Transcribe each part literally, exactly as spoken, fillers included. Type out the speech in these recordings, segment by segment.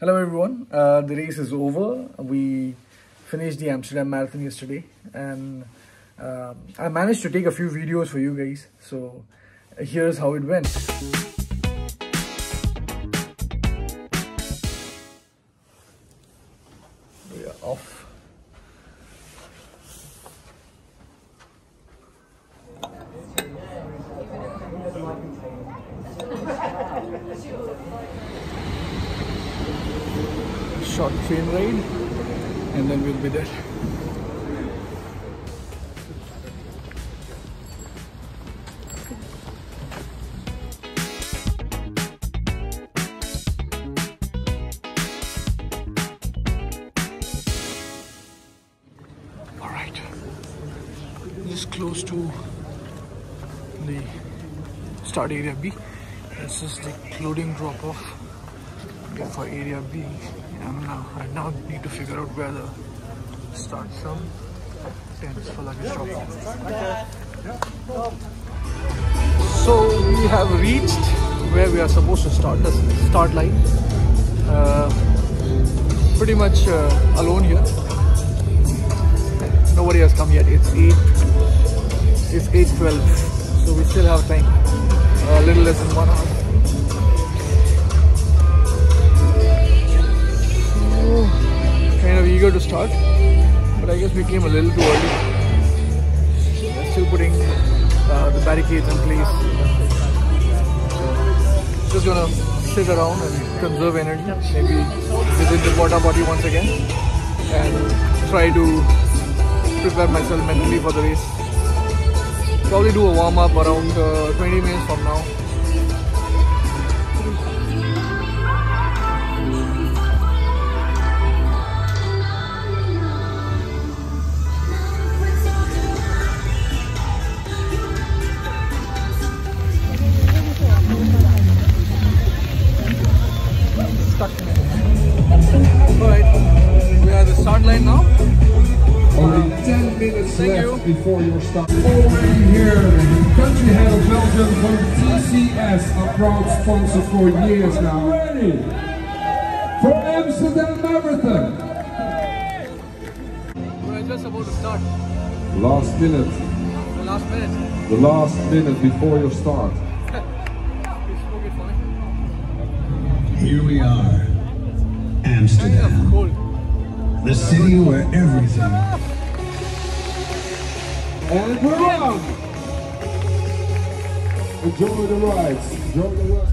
Hello everyone, uh, the race is over. We finished the Amsterdam Marathon yesterday, and uh, I managed to take a few videos for you guys, so here's how it went. We are off. Short train ride, and then we'll be there. All right, this is close to the start area B. This is the loading drop-off for area B. I'm now, I now need to figure out where the start from tents for luggage drop off. So we have reached where we are supposed to start, the start line. Uh, pretty much uh, alone here. Nobody has come yet. It's eight. It's eight twelve. So we still have time. A little less than one hour. Kind of eager to start, but I guess we came a little too early. They're still putting uh, the barricades in place. So just gonna sit around and conserve energy. Maybe visit the water body once again and try to prepare myself mentally for the race. Probably do a warm up around uh, twenty minutes from now. Thank you. Before your stop. Already here, country head of Belgium from T C S, a proud sponsor for years now. Ready for Amsterdam Marathon. We're just about to start. Last minute. The last minute. The last minute before your start. Here we are, Amsterdam, cool. The city where everything. And we're on! Enjoy the rides, enjoy the rides.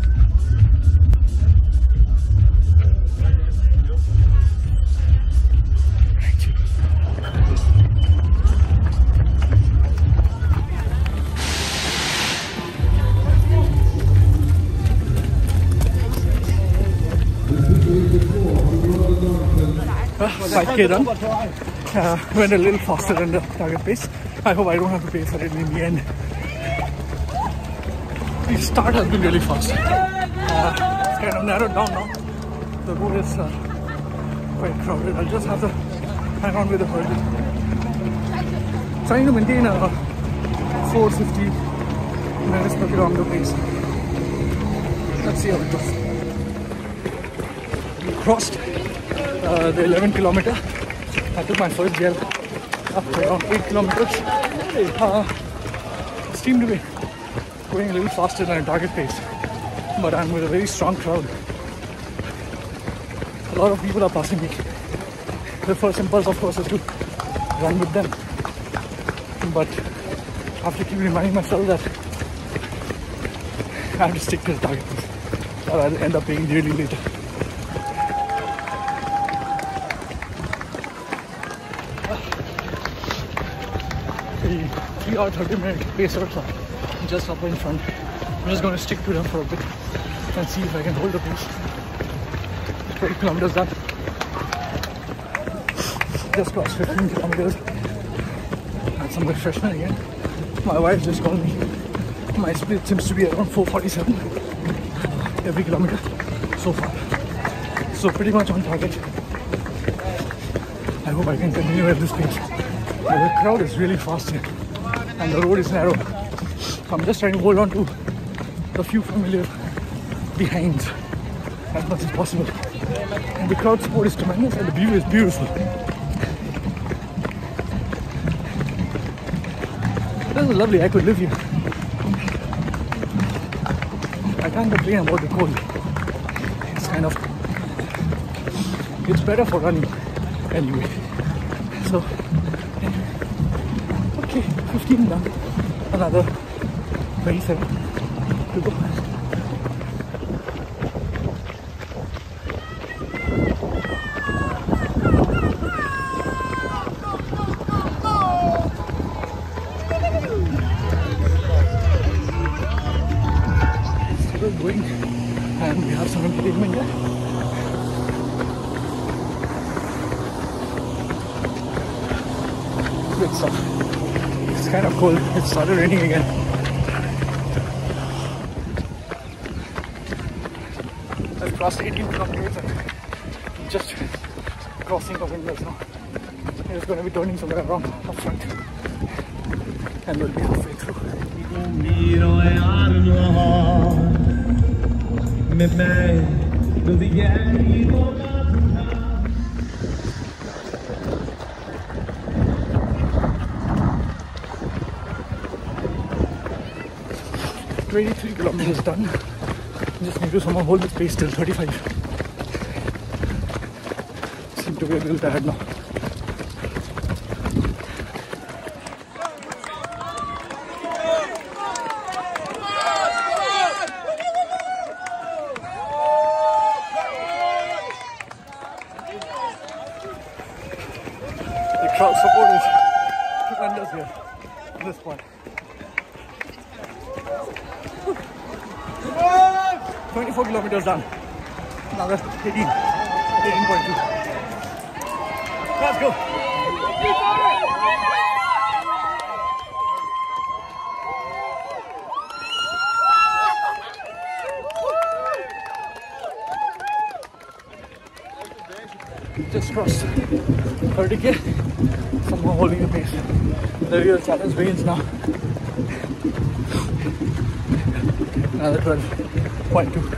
five K run. Uh, went a little faster than the target pace. I hope I don't have to pay for it in the end. The start has been really fast. Uh, it's kind of narrowed down now. The road is uh, quite crowded. I'll just have to hang on with the hurdle. Trying to maintain a four fifty minutes per kilometer pace. Let's see how it goes. We crossed uh, the eleven kilometer. I took my first gel up around eight kilometers. Uh, seemed to be going a little faster than a target pace, but I'm with a very strong crowd. A lot of people are passing me. The first impulse, of course, is to run with them, but I have to keep reminding myself that I have to stick to the target pace, or I'll end up being really late. three hour thirty minute pacer clock just up in front. I'm just going to stick to them for a bit and see if I can hold the pace. twelve kilometers done. Just crossed fifteen kilometers. Had some refreshment again. My wife just called me. My split seems to be around four forty-seven every kilometer so far. So pretty much on target. I hope I can continue at this pace. The crowd is really fast here. And the road is narrow. I'm just trying to hold on to the few familiar behinds as much as possible. And the crowd support is tremendous and the view is beautiful. This is lovely, I could live here. I can't complain about the cold. It's kind of... it's better for running anyway. So, okay, fifteen done. Another twenty-seven to go. It's kind of cold. It started raining again. I've crossed eighteen kilometers and just crossing of India now. It's going to be turning somewhere around up front. And we'll be halfway through. twenty-three kilometers done. Just need to somehow hold this pace till thirty-five. Seem to be a little tired now. The crowd support is tremendous here at this point. twenty-four kilometers done. Another eighteen. eighteen point two. Let's go. Just crossed thirty K. Somehow holding the pace. The real challenge begins now. Another twelve point two.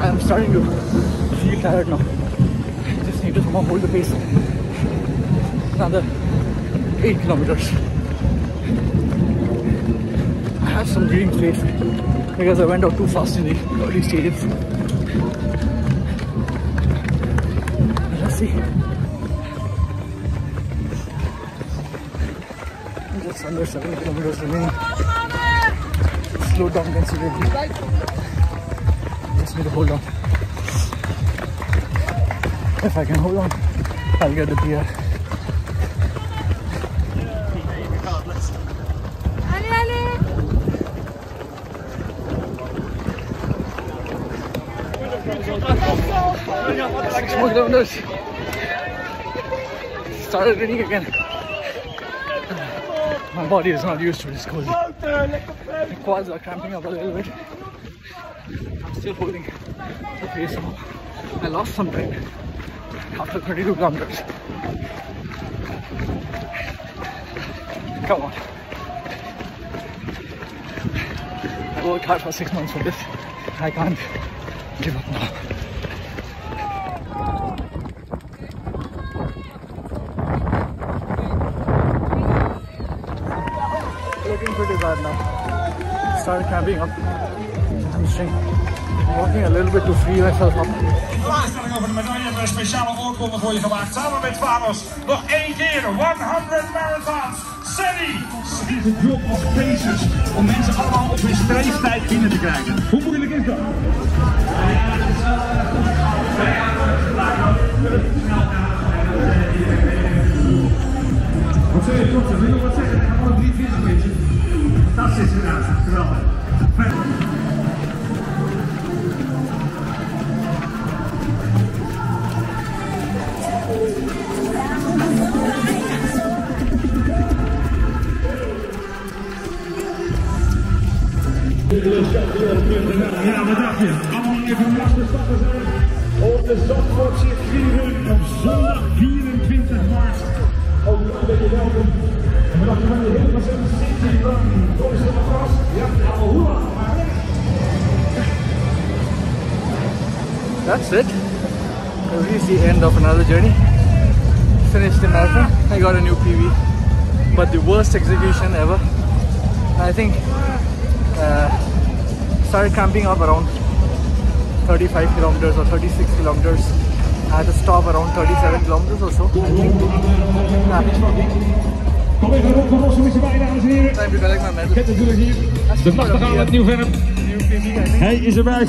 I'm starting to feel tired now. I just need to somehow hold the pace. Another eight kilometers. I have some green face because I went out too fast in the early stages. Let's see. Just under seven kilometers remaining. Slow down considerably. Just need to hold on. If I can hold on, I'll get the beer. Six more kilometers. Started raining again. My body is not used to this cold. The quads are cramping up a little bit. I'm still holding the pace now. I lost some time after thirty-two kilometers. Come on. I worked hard for six months for this. I can't give up now. Pretty bad now. Started camping up. I'm string. Walking a little bit to free myself up. Vandaag kan ik over de medaille voor een speciale oorkonde voor je gemaakt. Samen met Vamos. Nog één keer. honderd marathons. City. Dit is een job als Pacers. Om mensen allemaal op hun streeftijd binnen te krijgen. Hoe moeilijk is dat? Ja, dat is wel. Wat zul je trots zijn? Wat zeggen? Ik ga gewoon drie vierden beetje. Fantastisch gedaan. Geweldig. Ja, wat dacht je? Allemaal even vaste stappen zijn. Op de Zandvoortse circuit op zondag vierentwintig maart. Ook dan ben je welkom. En we dachten van de hele zin zit hier dan. Kom eens op vast. Ja, allemaal hoera. That's it. This is the end of another journey. Finished the marathon. I got a new P B. But the worst execution ever. I think. Uh, started camping up around thirty-five kilometers or thirty-six kilometers. I had to stop around thirty-seven kilometers or so, I think. Yeah. Time to collect my medal. De machtige Albert Nieuw-Vennep. Hij is erbij.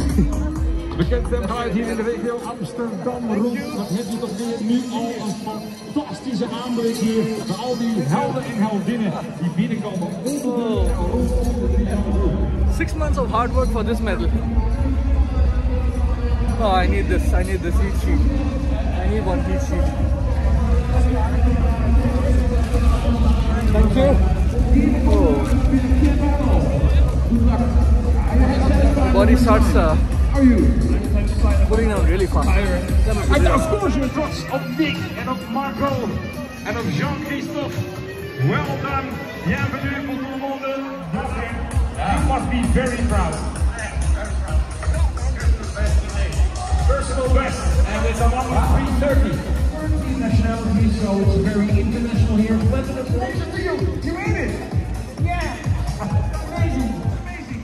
Bekend stemgeluid hier in de regio Amsterdam rond. Wat heeft u toch weer nu al een fantastische aanblik hier. Met al die helden en heldinnen die binnenkomen. Six months of hard work for this medal. Oh, I need this. I need this heat sheet. I need one heat sheet. Thank you. Oh. The body starts uh, putting down really fast. And of course you're cross of Nick and of Marco and of Jean-Christophe. Well done. Bienvenue pour tout le monde. You must be very proud. Personal best, and it's a one three thirty. thirteen nationalities, so it's very international here. Let's congratulations to you. You made it. Yeah. Amazing. Amazing.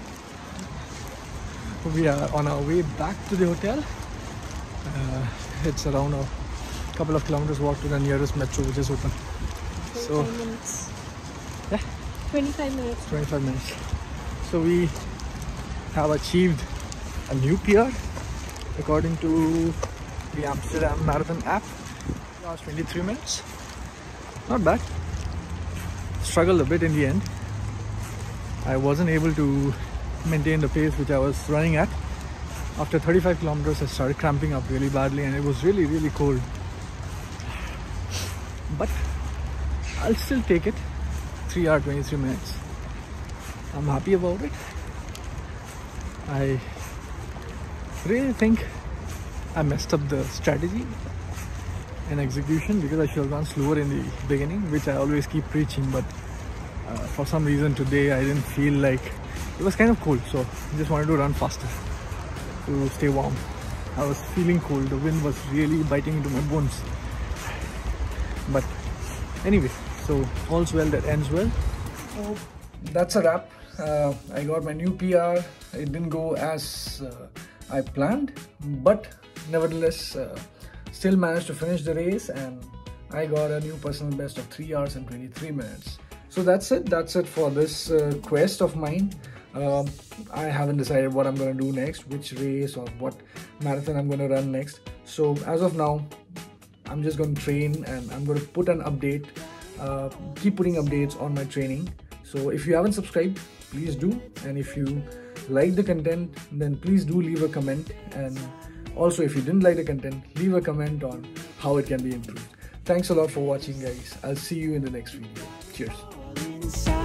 We are on our way back to the hotel. Uh, it's around a couple of kilometers walk to the nearest metro, which is open. So. twenty-five minutes. Yeah. twenty-five minutes. twenty-five minutes. So we have achieved a new P R according to the Amsterdam Marathon app. Last twenty-three minutes. Not bad. Struggled a bit in the end. I wasn't able to maintain the pace which I was running at. After thirty-five kilometers, I started cramping up really badly and it was really, really cold. But I'll still take it. three hours, twenty-three minutes. I'm happy about it. I really think I messed up the strategy and execution because I should have gone slower in the beginning, which I always keep preaching, but uh, for some reason today I didn't feel like it. Was kind of cold, so I just wanted to run faster to stay warm. I was feeling cold, the wind was really biting into my bones. But anyway, so all's well that ends well. Oh. That's a wrap. Uh, I got my new P R. It didn't go as uh, I planned, but nevertheless, uh, still managed to finish the race, and I got a new personal best of three hours and twenty-three minutes. So that's it. That's it for this uh, quest of mine. Um, I haven't decided what I'm going to do next, which race or what marathon I'm going to run next. So as of now, I'm just going to train, and I'm going to put an update, uh, keep putting updates on my training. So if you haven't subscribed, please do. And if you like the content, then please do leave a comment. And also if you didn't like the content, leave a comment on how it can be improved. Thanks a lot for watching, guys. I'll see you in the next video. Cheers.